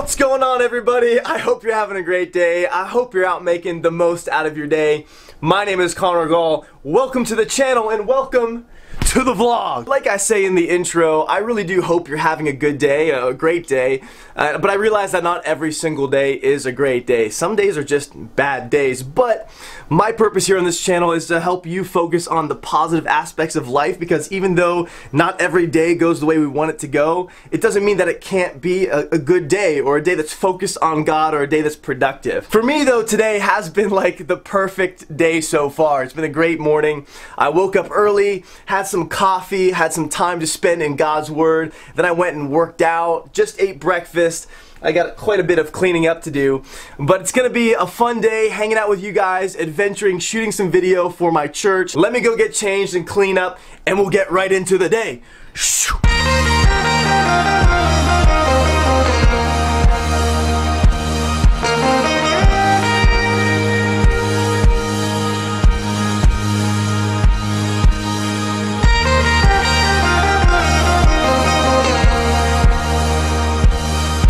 What's going on, everybody? I hope you're having a great day. I hope you're out making the most out of your day. My name is Connor Gaul. Welcome to the channel and welcome to the vlog. Like I say in the intro, I really do hope you're having a good day, a great day, but I realize that not every single day is a great day. Some days are just bad days, but my purpose here on this channel is to help you focus on the positive aspects of life, because even though not every day goes the way we want it to go, it doesn't mean that it can't be a good day, or a day that's focused on God, or a day that's productive. For me though, today has been like the perfect day so far. It's been a great morning. I woke up early, had some coffee, had some time to spend in God's Word, then I went and worked out, just ate breakfast. I got quite a bit of cleaning up to do, but it's gonna be a fun day hanging out with you guys, adventuring, shooting some video for my church. Let me go get changed and clean up, and we'll get right into the day.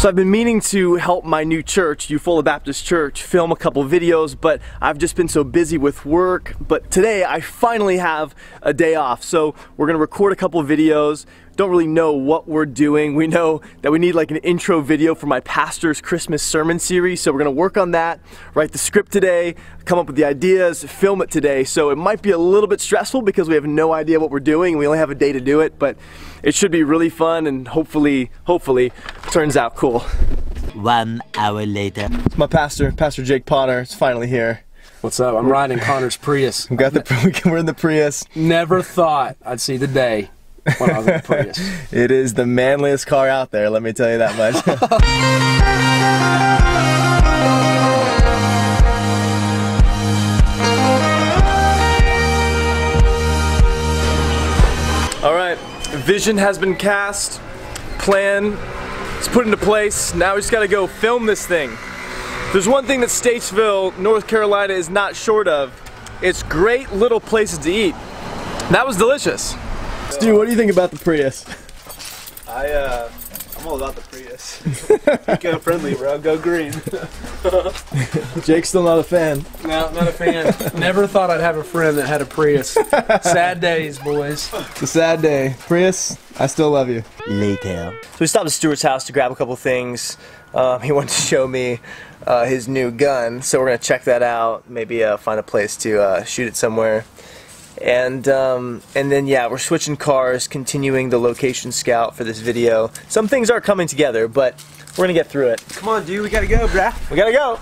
So I've been meaning to help my new church, Eufola Baptist Church, film a couple videos, but I've just been so busy with work. But today I finally have a day off, so we're gonna record a couple videos. Don't really know what we're doing. We know that we need like an intro video for my pastor's Christmas sermon series, so we're gonna work on that, write the script today, come up with the ideas, film it today. So it might be a little bit stressful because we have no idea what we're doing. We only have a day to do it, but it should be really fun and hopefully turns out cool. 1 hour later. It's my pastor, Pastor Jake Potter. It's finally here. What's up? I'm riding Connor's Prius. We're in the Prius. Never thought I'd see the day when I was in the Prius. It is the manliest car out there, let me tell you that much. Alright, vision has been cast, plan is put into place, now we just gotta go film this thing. There's one thing that Statesville, North Carolina is not short of. It's great little places to eat. That was delicious. Stu, what do you think about the Prius? I'm all about the Prius. Eco-friendly, bro. Go green. Jake's still not a fan. No, not a fan. Never thought I'd have a friend that had a Prius. Sad days, boys. It's a sad day. Prius, I still love you. Later. So we stopped at Stuart's house to grab a couple things. He wanted to show me his new gun, so we're going to check that out. Maybe find a place to shoot it somewhere. And then yeah, we're switching cars, continuing the location scout for this video. Some things are coming together, but we're gonna get through it. Come on, dude, we gotta go, bruh. We gotta go.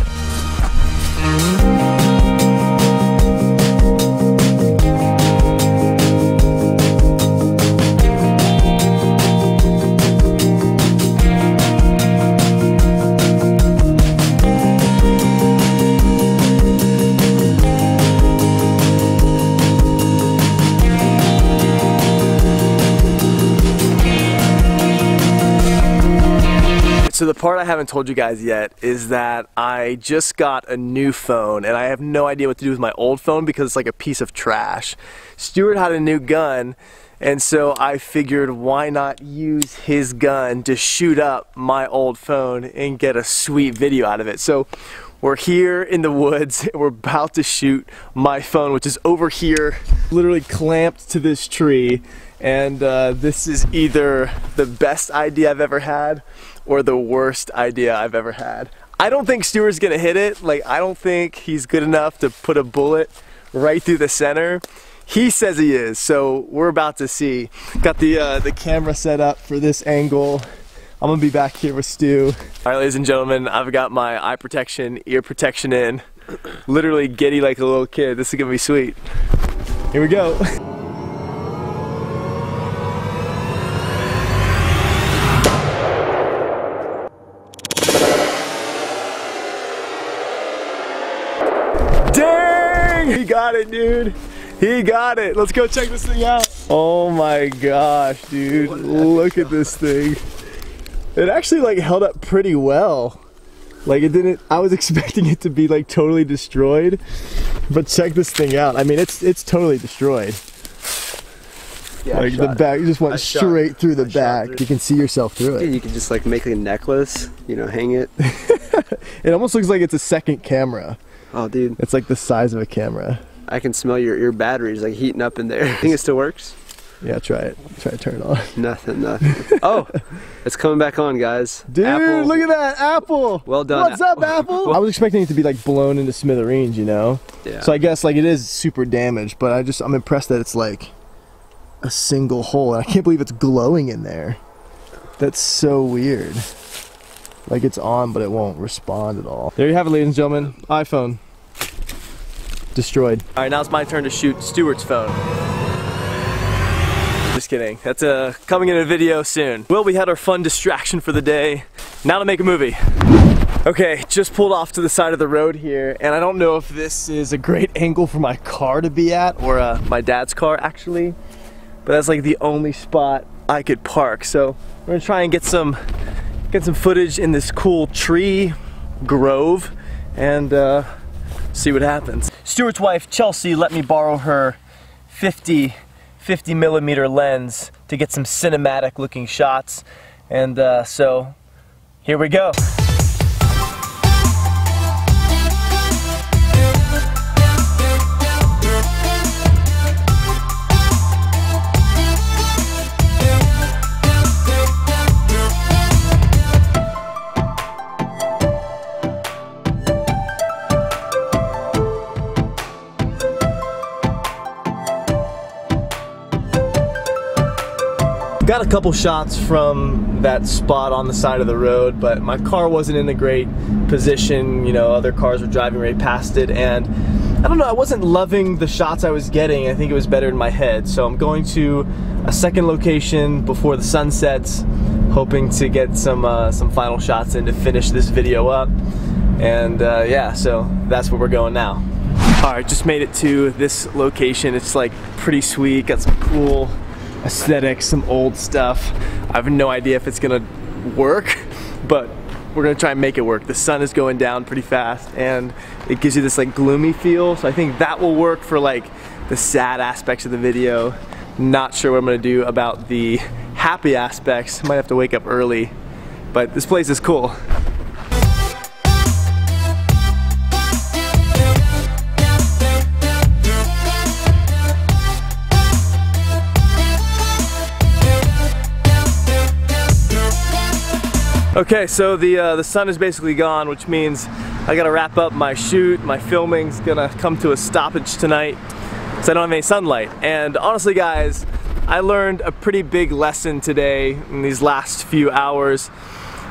So the part I haven't told you guys yet is that I just got a new phone and I have no idea what to do with my old phone because it's like a piece of trash. Stuart had a new gun, and so I figured why not use his gun to shoot up my old phone and get a sweet video out of it. So we're here in the woods and we're about to shoot my phone, which is over here, literally clamped to this tree. And this is either the best idea I've ever had or the worst idea I've ever had. I don't think Stuart's gonna hit it. Like, I don't think he's good enough to put a bullet right through the center. He says he is, so we're about to see. Got the camera set up for this angle. I'm gonna be back here with Stu. All right, ladies and gentlemen, I've got my eye protection, ear protection in. Literally giddy like a little kid. This is gonna be sweet. Here we go. He got it, dude. He got it. Let's go check this thing out. Oh my gosh, dude. Look at this thing. It actually like held up pretty well. Like it didn't, I was expecting it to be like totally destroyed, but check this thing out. I mean, it's totally destroyed. Yeah, like the back, you just went straight through the back. You can see yourself through it. Yeah, you can just like make a necklace, you know, hang it. It almost looks like it's a second camera. Oh, dude. It's like the size of a camera. I can smell your batteries like heating up in there. I think it still works. Yeah, try it. Try to turn it on. Nothing. Oh, it's coming back on, guys. Dude, Apple. Look at that, Apple. Well done. What's up, Apple? I was expecting it to be like blown into smithereens, you know? Yeah. So I guess like it is super damaged, but I'm impressed that it's like a single hole. I can't believe it's glowing in there. That's so weird. Like it's on, but it won't respond at all. There you have it, ladies and gentlemen. iPhone. Destroyed. All right, now it's my turn to shoot Stuart's phone. Just kidding. That's coming in a video soon. Well, we had our fun distraction for the day. Now to make a movie. Okay, just pulled off to the side of the road here, and I don't know if this is a great angle for my car to be at, or my dad's car actually, but that's like the only spot I could park. So we're gonna try and get some footage in this cool tree grove and see what happens. Stuart's wife, Chelsea, let me borrow her 50mm lens to get some cinematic looking shots. And so here we go. Got a couple shots from that spot on the side of the road, but my car wasn't in a great position. You know, other cars were driving right past it, and I don't know, I wasn't loving the shots I was getting. I think it was better in my head. So I'm going to a second location before the sun sets, hoping to get some final shots in to finish this video up. And yeah, so that's where we're going now. All right, just made it to this location. It's like pretty sweet, got some cool aesthetics, some old stuff. I have no idea if it's gonna work, but we're gonna try and make it work. The sun is going down pretty fast, and it gives you this like gloomy feel, so I think that will work for like the sad aspects of the video. Not sure what I'm gonna do about the happy aspects. Might have to wake up early, but this place is cool. Okay, so the sun is basically gone, which means I gotta wrap up my shoot. My filming's gonna come to a stoppage tonight, so I don't have any sunlight. And honestly, guys, I learned a pretty big lesson today in these last few hours.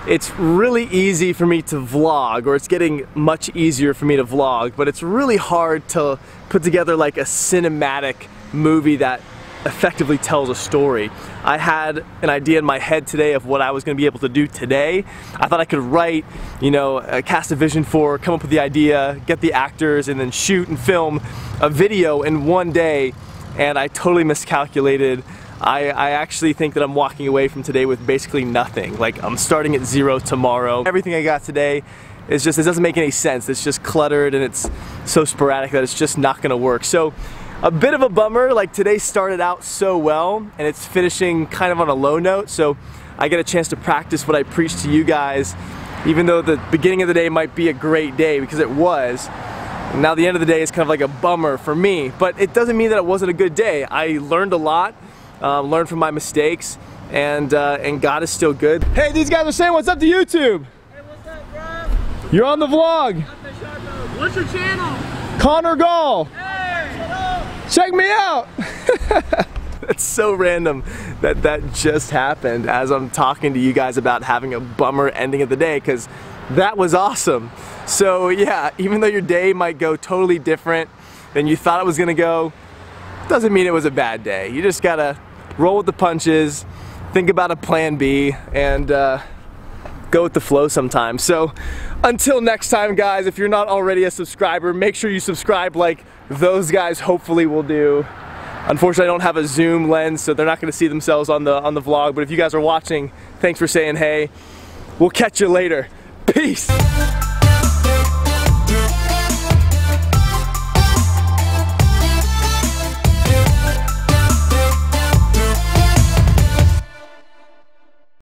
It's really easy for me to vlog, or it's getting much easier for me to vlog, but it's really hard to put together like a cinematic movie that effectively tells a story. I had an idea in my head today of what I was going to be able to do today. I thought I could write, you know, cast a vision for, come up with the idea, get the actors, and then shoot and film a video in one day, and I totally miscalculated. I actually think that I'm walking away from today with basically nothing. Like, I'm starting at zero tomorrow. Everything I got today is just, it doesn't make any sense. It's just cluttered, and it's so sporadic that it's just not going to work. So, a bit of a bummer. Like, today started out so well, and it's finishing kind of on a low note, so I get a chance to practice what I preach to you guys, even though the beginning of the day might be a great day, because it was. And now the end of the day is kind of like a bummer for me, but it doesn't mean that it wasn't a good day. I learned a lot, learned from my mistakes, and God is still good. Hey, these guys are saying what's up to YouTube. Hey, what's up, bro? You're on the vlog. What's your channel? Connor Gaul. Hey. Check me out! That's so random that that just happened as I'm talking to you guys about having a bummer ending of the day, because that was awesome. So yeah, even though your day might go totally different than you thought it was gonna go, doesn't mean it was a bad day. You just gotta roll with the punches, think about a plan B, and go with the flow sometimes. So until next time, guys, if you're not already a subscriber, make sure you subscribe like those guys hopefully will do. Unfortunately, I don't have a zoom lens, so they're not going to see themselves on the vlog, but if you guys are watching, thanks for saying hey. We'll catch you later. Peace.